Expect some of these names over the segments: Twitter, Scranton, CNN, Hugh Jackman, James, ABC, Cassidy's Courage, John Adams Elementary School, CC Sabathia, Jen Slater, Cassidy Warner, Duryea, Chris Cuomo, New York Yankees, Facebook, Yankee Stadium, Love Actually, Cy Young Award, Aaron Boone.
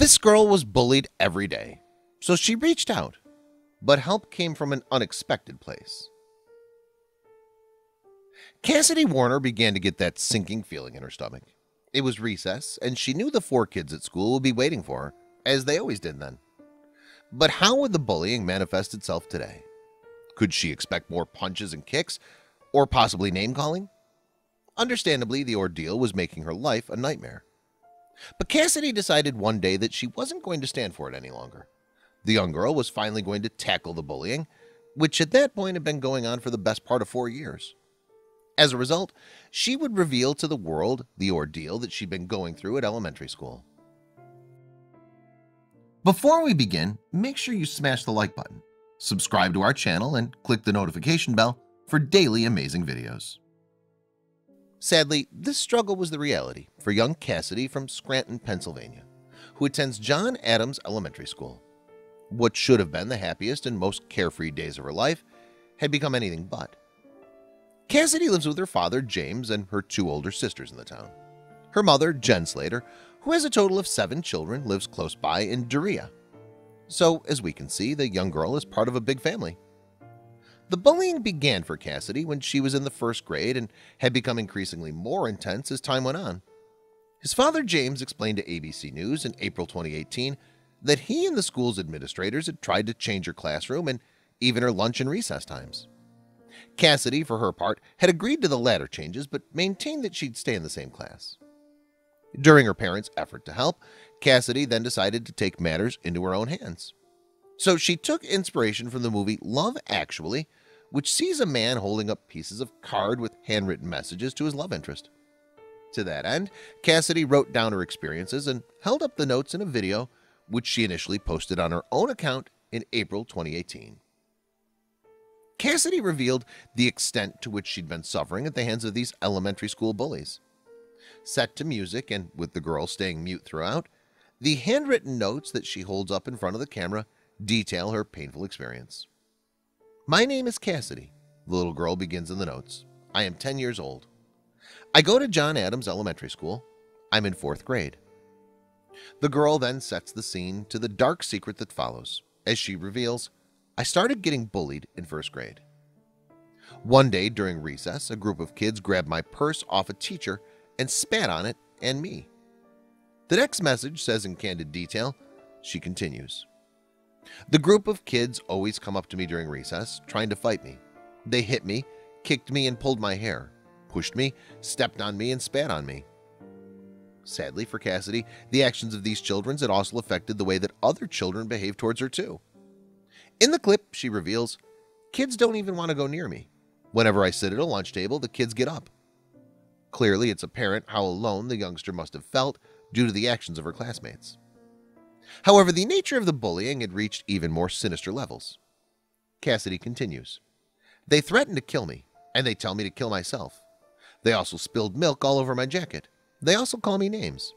This girl was bullied every day, so she reached out, but help came from an unexpected place. Cassidy Warner began to get that sinking feeling in her stomach. It was recess, and she knew the four kids at school would be waiting for her, as they always did then. But how would the bullying manifest itself today? Could she expect more punches and kicks, or possibly name-calling? Understandably, the ordeal was making her life a nightmare. But Cassidy decided one day that she wasn't going to stand for it any longer. The young girl was finally going to tackle the bullying, which at that point had been going on for the best part of 4 years. As a result, she would reveal to the world the ordeal that she'd been going through at elementary school. Before we begin, make sure you smash the like button, subscribe to our channel, and click the notification bell for daily amazing videos. Sadly, this struggle was the reality for young Cassidy from Scranton, Pennsylvania, who attends John Adams Elementary School. What should have been the happiest and most carefree days of her life had become anything but. Cassidy lives with her father, James, and her two older sisters in the town. Her mother, Jen Slater, who has a total of 7 children, lives close by in Duryea. So, as we can see, the young girl is part of a big family. The bullying began for Cassidy when she was in the first grade and had become increasingly more intense as time went on. His father, James, explained to ABC News in April 2018 that he and the school's administrators had tried to change her classroom and even her lunch and recess times. Cassidy, for her part, had agreed to the latter changes but maintained that she'd stay in the same class. During her parents' effort to help, Cassidy then decided to take matters into her own hands. So she took inspiration from the movie Love Actually, which sees a man holding up pieces of card with handwritten messages to his love interest. To that end, Cassidy wrote down her experiences and held up the notes in a video, which she initially posted on her own account in April 2018. Cassidy revealed the extent to which she'd been suffering at the hands of these elementary school bullies. Set to music and with the girl staying mute throughout, the handwritten notes that she holds up in front of the camera detail her painful experience. "My name is Cassidy," the little girl begins in the notes. "I am 10 years old. I go to John Adams Elementary School. I'm in 4th grade." The girl then sets the scene to the dark secret that follows, as she reveals, "I started getting bullied in 1st grade. One day during recess, a group of kids grabbed my purse off a teacher and spat on it and me." The next message says in candid detail, she continues, "The group of kids always come up to me during recess, trying to fight me. They hit me, kicked me and pulled my hair, pushed me, stepped on me and spat on me." Sadly for Cassidy, the actions of these children had also affected the way that other children behave towards her too. In the clip, she reveals, "Kids don't even want to go near me. Whenever I sit at a lunch table, the kids get up." Clearly, it's apparent how alone the youngster must have felt due to the actions of her classmates. However, the nature of the bullying had reached even more sinister levels. Cassidy continues, "They threatened to kill me, and they tell me to kill myself. They also spilled milk all over my jacket. They also call me names."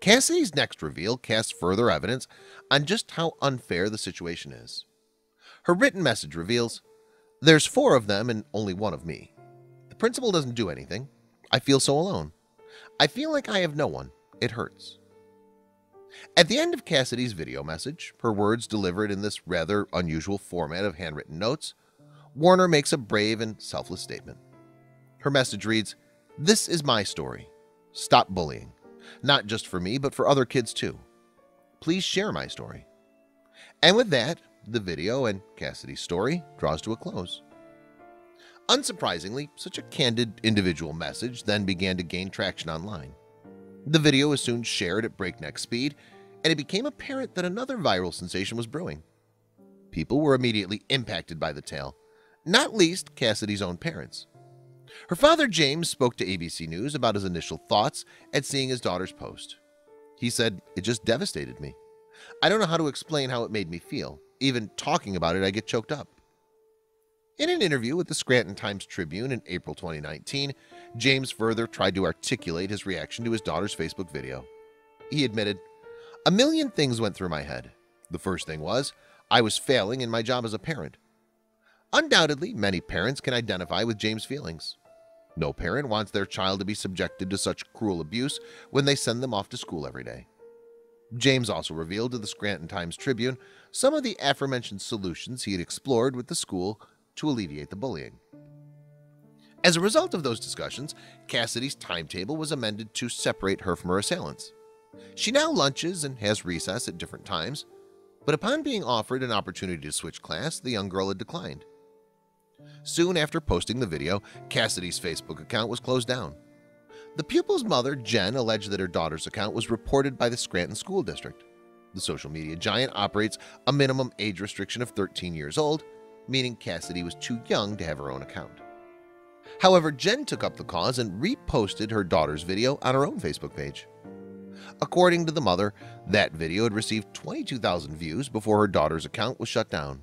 Cassidy's next reveal casts further evidence on just how unfair the situation is. Her written message reveals, "There's 4 of them and only 1 of me. The principal doesn't do anything. I feel so alone. I feel like I have no one. It hurts." At the end of Cassidy's video message, her words delivered in this rather unusual format of handwritten notes, Warner makes a brave and selfless statement. Her message reads, "This is my story. Stop bullying. Not just for me, but for other kids too. Please share my story." And with that, the video and Cassidy's story draws to a close. Unsurprisingly, such a candid individual message then began to gain traction online. The video was soon shared at breakneck speed, and it became apparent that another viral sensation was brewing. People were immediately impacted by the tale, not least Cassidy's own parents. Her father, James, spoke to ABC News about his initial thoughts at seeing his daughter's post. He said, "It just devastated me. I don't know how to explain how it made me feel. Even talking about it, I get choked up." In an interview with the Scranton Times-Tribune in April 2019, James further tried to articulate his reaction to his daughter's Facebook video. He admitted, "A million things went through my head. The first thing was, I was failing in my job as a parent." Undoubtedly, many parents can identify with James' feelings. No parent wants their child to be subjected to such cruel abuse when they send them off to school every day. James also revealed to the Scranton Times-Tribune some of the aforementioned solutions he had explored with the school to alleviate the bullying. As a result of those discussions, Cassidy's timetable was amended to separate her from her assailants. She now lunches and has recess at different times, but upon being offered an opportunity to switch class, the young girl had declined. Soon after posting the video, Cassidy's Facebook account was closed down. The pupil's mother, Jen, alleged that her daughter's account was reported by the Scranton School District. The social media giant operates a minimum age restriction of 13 years old, meaning Cassidy was too young to have her own account. However, Jen took up the cause and reposted her daughter's video on her own Facebook page. According to the mother, that video had received 22,000 views before her daughter's account was shut down.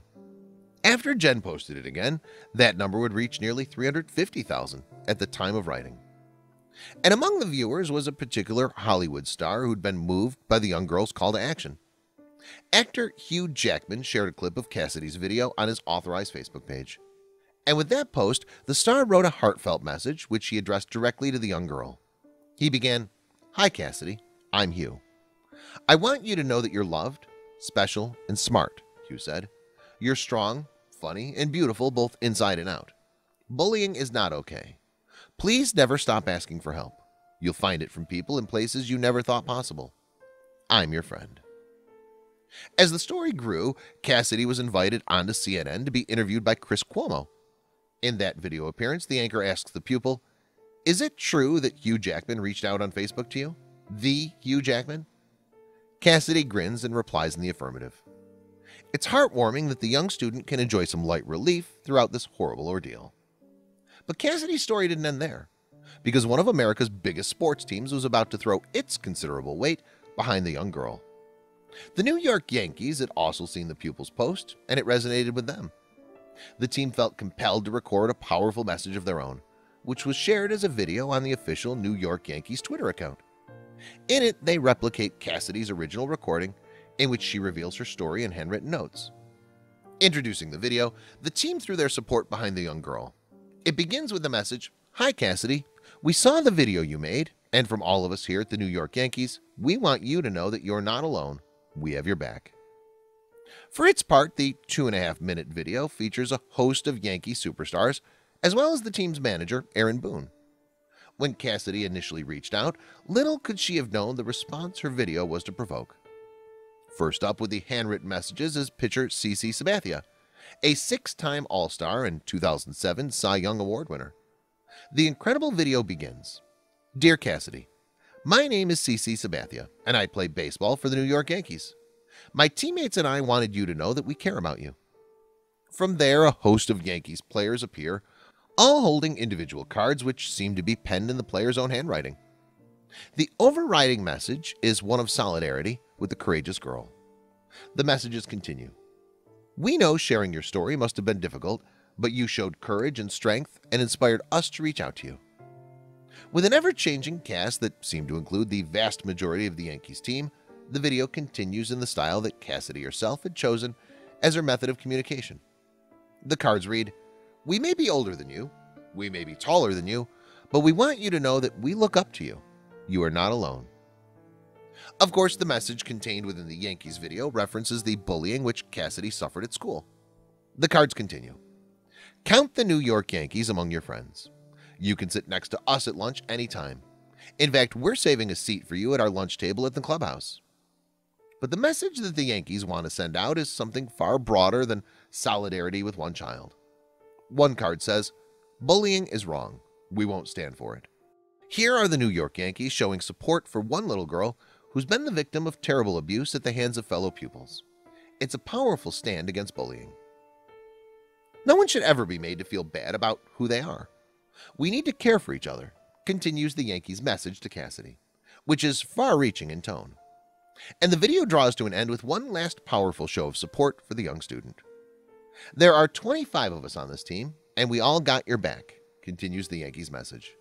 After Jen posted it again, that number would reach nearly 350,000 at the time of writing. And among the viewers was a particular Hollywood star who'd been moved by the young girl's call to action. Actor Hugh Jackman shared a clip of Cassidy's video on his authorized Facebook page. And with that post, the star wrote a heartfelt message which he addressed directly to the young girl. He began, "Hi Cassidy, I'm Hugh. I want you to know that you're loved, special, and smart," Hugh said. "You're strong, funny, and beautiful both inside and out. Bullying is not okay. Please never stop asking for help. You'll find it from people in places you never thought possible. I'm your friend." As the story grew, Cassidy was invited onto CNN to be interviewed by Chris Cuomo. In that video appearance, the anchor asks the pupil, "Is it true that Hugh Jackman reached out on Facebook to you? The Hugh Jackman?" Cassidy grins and replies in the affirmative. It's heartwarming that the young student can enjoy some light relief throughout this horrible ordeal. But Cassidy's story didn't end there, because one of America's biggest sports teams was about to throw its considerable weight behind the young girl. The New York Yankees had also seen the pupil's post, and it resonated with them. The team felt compelled to record a powerful message of their own, which was shared as a video on the official New York Yankees Twitter account. In it, they replicate Cassidy's original recording, in which she reveals her story in handwritten notes. Introducing the video, the team threw their support behind the young girl. It begins with the message, "Hi Cassidy, we saw the video you made, and from all of us here at the New York Yankees, we want you to know that you're not alone. We have your back." For its part, the 2.5-minute video features a host of Yankee superstars, as well as the team's manager, Aaron Boone. When Cassidy initially reached out, little could she have known the response her video was to provoke. First up with the handwritten messages is pitcher CC Sabathia, a 6-time All-Star and 2007 Cy Young Award winner. The incredible video begins. "Dear Cassidy, my name is CC Sabathia, and I play baseball for the New York Yankees. My teammates and I wanted you to know that we care about you." From there, a host of Yankees players appear, all holding individual cards which seem to be penned in the player's own handwriting. The overriding message is one of solidarity with the courageous girl. The messages continue. "We know sharing your story must have been difficult, but you showed courage and strength and inspired us to reach out to you." With an ever-changing cast that seemed to include the vast majority of the Yankees team, the video continues in the style that Cassidy herself had chosen as her method of communication. The cards read, "We may be older than you, we may be taller than you, but we want you to know that we look up to you. You are not alone." Of course, the message contained within the Yankees video references the bullying which Cassidy suffered at school. The cards continue. "Count the New York Yankees among your friends. You can sit next to us at lunch anytime. In fact, we're saving a seat for you at our lunch table at the clubhouse." But the message that the Yankees want to send out is something far broader than solidarity with one child. One card says, "Bullying is wrong. We won't stand for it." Here are the New York Yankees showing support for one little girl who's been the victim of terrible abuse at the hands of fellow pupils. It's a powerful stand against bullying. No one should ever be made to feel bad about who they are. We need to care for each other, continues the Yankees' message to Cassidy, which is far-reaching in tone. And the video draws to an end with one last powerful show of support for the young student. "There are 25 of us on this team, and we all got your back," continues the Yankees' message.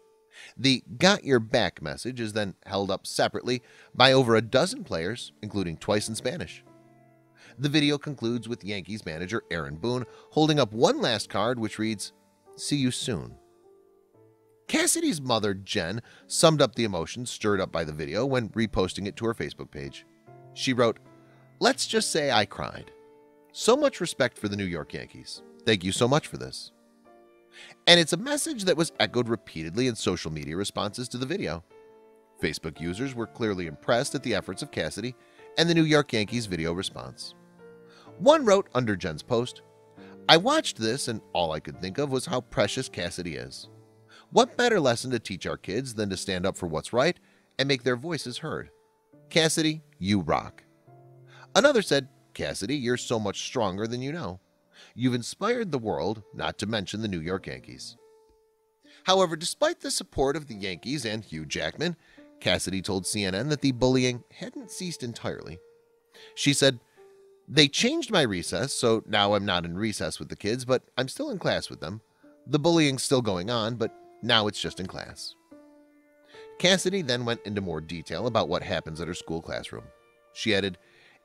The "got your back" message is then held up separately by over a dozen players, including twice in Spanish. The video concludes with Yankees manager Aaron Boone holding up one last card which reads, "See you soon." Cassidy's mother, Jen, summed up the emotions stirred up by the video when reposting it to her Facebook page. She wrote, "Let's just say I cried. So much respect for the New York Yankees. Thank you so much for this." And it's a message that was echoed repeatedly in social media responses to the video. Facebook users were clearly impressed at the efforts of Cassidy and the New York Yankees video response. One wrote under Jen's post, "I watched this and all I could think of was how precious Cassidy is. What better lesson to teach our kids than to stand up for what's right and make their voices heard? Cassidy, you rock." Another said, "Cassidy, you're so much stronger than you know. You've inspired the world, not to mention the New York Yankees." However, despite the support of the Yankees and Hugh Jackman, Cassidy told CNN that the bullying hadn't ceased entirely. She said, "They changed my recess, so now I'm not in recess with the kids, but I'm still in class with them. The bullying's still going on, but now it's just in class." Cassidy then went into more detail about what happens at her school classroom. She added,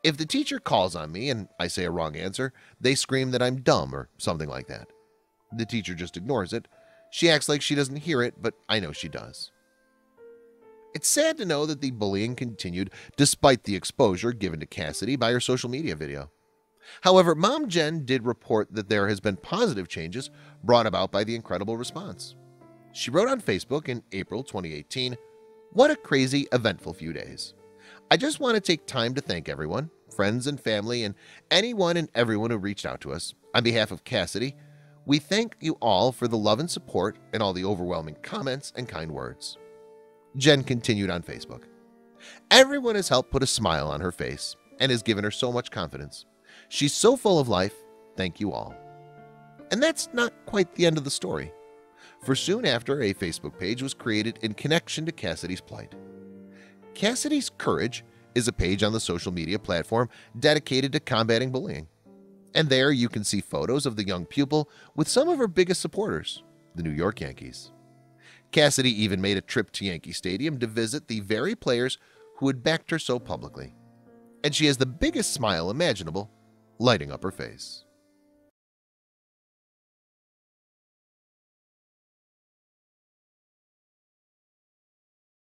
"If the teacher calls on me and I say a wrong answer, they scream that I'm dumb or something like that. The teacher just ignores it. She acts like she doesn't hear it, but I know she does." It's sad to know that the bullying continued despite the exposure given to Cassidy by her social media video. However, Mom Jen did report that there has been positive changes brought about by the incredible response. She wrote on Facebook in April 2018, "What a crazy, eventful few days. I just want to take time to thank everyone, friends and family, and anyone and everyone who reached out to us. On behalf of Cassidy, we thank you all for the love and support and all the overwhelming comments and kind words." Jen continued on Facebook, "Everyone has helped put a smile on her face and has given her so much confidence. She's so full of life. Thank you all." And that's not quite the end of the story. For soon after, a Facebook page was created in connection to Cassidy's plight. Cassidy's Courage is a page on the social media platform dedicated to combating bullying. And there you can see photos of the young pupil with some of her biggest supporters, the New York Yankees. Cassidy even made a trip to Yankee Stadium to visit the very players who had backed her so publicly. And she has the biggest smile imaginable, lighting up her face.